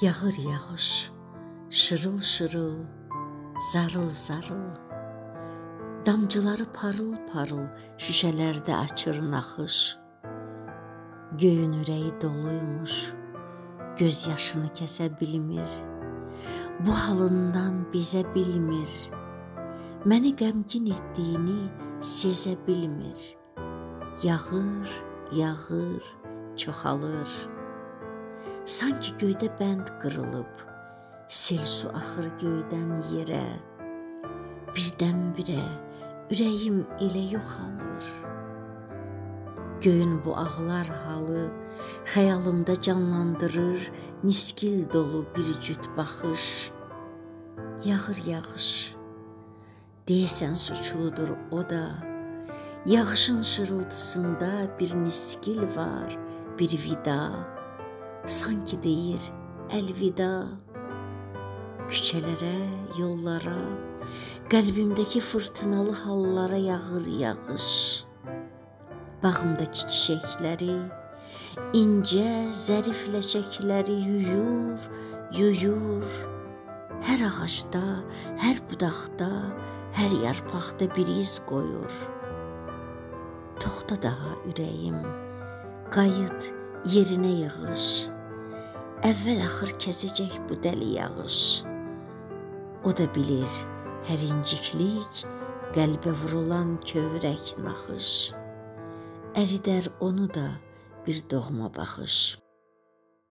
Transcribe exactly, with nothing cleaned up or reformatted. Yağır yağış, şırıl şırıl, zarıl zarıl, damcıları parıl parıl şüşelerde açır naxış. Göyün ürəyi doluymuş, göz yaşını kəsə bilmir, bu halından bezə bilmir, məni qəmkin etdiyini sezə bilmir. Yağır, yağır, çoxalır, sanki göydə bənd qırılıb, sel su axır göydən yerə. Birdən-birə ürəyim elə yoxalır. Göyün bu ağlar halı xəyalımda canlandırır niskil dolu bir cüt baxış. Yağır yağış, deyəsən suçludur o da, yağışın şırıltısında bir niskil var, bir vida, sanki deyir əlvida. Küçələrə, yollara, qəlbimdəki fırtınalı hallara yağır yağış. Bağımdakı çiçəkləri, incə, zərif ləçəkləri yuyur, yuyur. Hər ağacda, hər budaqda, hər yarpaqda bir iz qoyur. Toxta daha ürəyim, qayıt, yerinə yığış. Əvvəl axır kəsəcək bu dəli yağış. O da bilir, hər inciklik qəlbə vurulan kövrək naxış. Əridər onu da bir doğma baxış.